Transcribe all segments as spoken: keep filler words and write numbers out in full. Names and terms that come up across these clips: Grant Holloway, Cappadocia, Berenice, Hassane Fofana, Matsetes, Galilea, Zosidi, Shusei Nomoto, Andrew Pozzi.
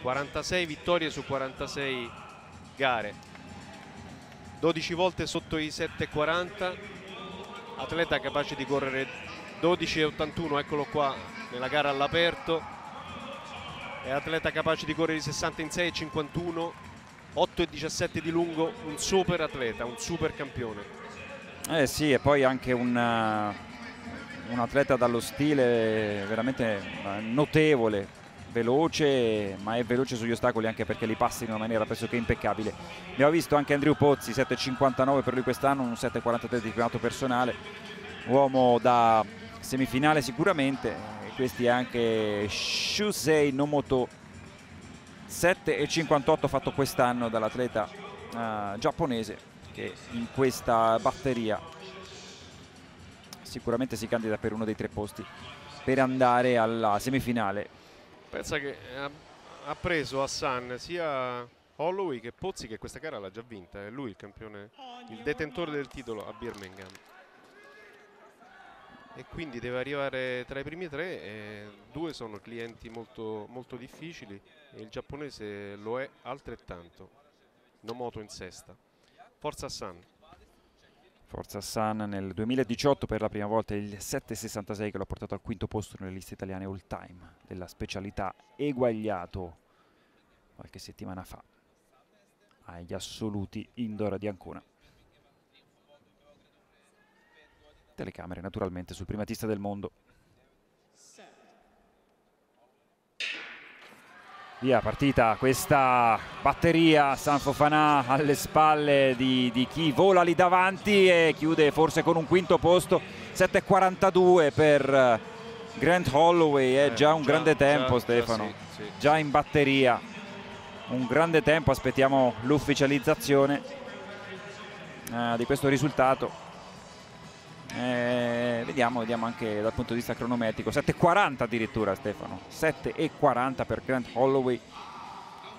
quarantasei vittorie su quarantasei gare, dodici volte sotto i sette e quaranta, atleta capace di correre dodici e ottantuno, eccolo qua nella gara all'aperto, è atleta capace di correre i sessanta in sei e cinquantuno, otto e diciassette di lungo, un super atleta, un super campione. Eh sì, e poi anche un, uh, un atleta dallo stile veramente notevole, veloce, ma è veloce sugli ostacoli anche perché li passa in una maniera pressoché impeccabile. Abbiamo visto anche Andrew Pozzi, sette e cinquantanove per lui quest'anno, un sette e quarantatré di primato personale, uomo da semifinale sicuramente, e questi è anche Shusei Nomoto, sette e cinquantotto fatto quest'anno dall'atleta uh, giapponese, che in questa batteria sicuramente si candida per uno dei tre posti per andare alla semifinale. Pensa che ha preso Hassane sia Holloway che Pozzi, che questa gara l'ha già vinta, è lui il campione, il detentore del titolo a Birmingham, e quindi deve arrivare tra i primi tre, e due sono clienti molto, molto difficili e il giapponese lo è altrettanto. Nomoto in sesta. Forza Hassane. Forza Hassane, nel duemiladiciotto per la prima volta il sette e sessantasei che lo ha portato al quinto posto nelle liste italiane all time della specialità, eguagliato qualche settimana fa agli assoluti indoor di Ancona. Telecamere naturalmente sul primatista del mondo. Via partita questa batteria, Hassane Fofana alle spalle di, di chi vola lì davanti, e chiude forse con un quinto posto, sette e quarantadue per Grant Holloway, è eh, già un già, grande tempo già, Stefano, già, sì, sì. già in batteria, un grande tempo, aspettiamo l'ufficializzazione eh, di questo risultato, eh, vediamo, vediamo anche dal punto di vista cronometrico, sette e quaranta addirittura Stefano, sette e quaranta per Grant Holloway,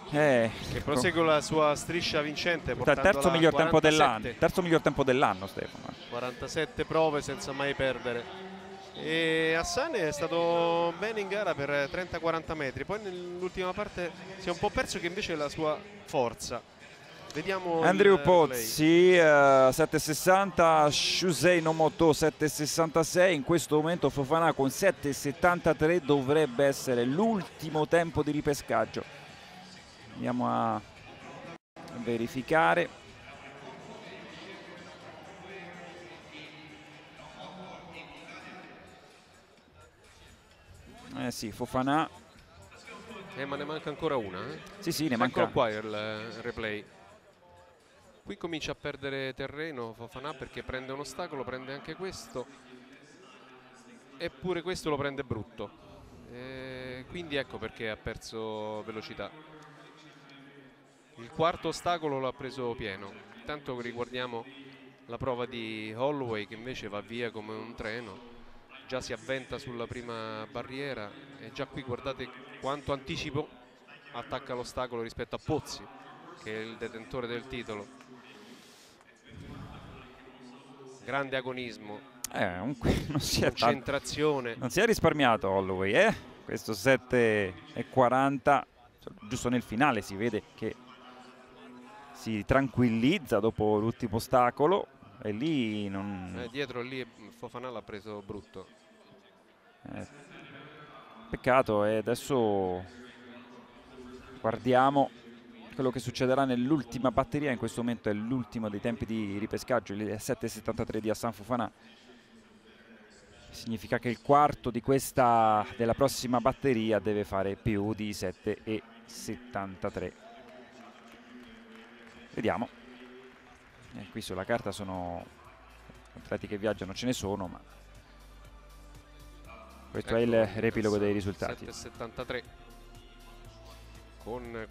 eh, che prosegue la sua striscia vincente, portando terzo miglior tempo dell'anno, terzo miglior tempo dell'anno Stefano, quarantasette prove senza mai perdere, e Hassane è stato bene in gara per trenta quaranta metri, poi nell'ultima parte si è un po' perso, che invece è la sua forza. Vediamo Andrew Pozzi, uh, sette e sessanta, Shusei Nomoto sette e sessantasei, in questo momento Fofana con sette e settantatré dovrebbe essere l'ultimo tempo di ripescaggio. Andiamo a verificare. Eh sì, Fofana. Eh, ma ne manca ancora una. Eh? Sì, sì, ne manca. Eccolo qua il replay. Qui comincia a perdere terreno Fofana, perché prende un ostacolo, prende anche questo, eppure questo lo prende brutto, e quindi ecco perché ha perso velocità. Il quarto ostacolo l'ha preso pieno. Intanto riguardiamo la prova di Holloway, che invece va via come un treno, già si avventa sulla prima barriera, e già qui guardate quanto anticipo attacca l'ostacolo rispetto a Pozzi, che è il detentore del titolo. Grande agonismo, eh, un, non si è concentrazione, non si è risparmiato Holloway, eh? Questo sette e quaranta, giusto nel finale si vede che si tranquillizza dopo l'ultimo ostacolo, e lì non... eh, dietro lì Fofana l'ha preso brutto, eh, peccato. E adesso guardiamo quello che succederà nell'ultima batteria. In questo momento è l'ultimo dei tempi di ripescaggio, il sette e settantatré di Hassane Fofana, significa che il quarto di questa, della prossima batteria, deve fare più di sette e settantatré. Vediamo, e qui sulla carta sono atleti che viaggiano, ce ne sono, ma questo ecco, è il riepilogo dei risultati. sette e settantatré con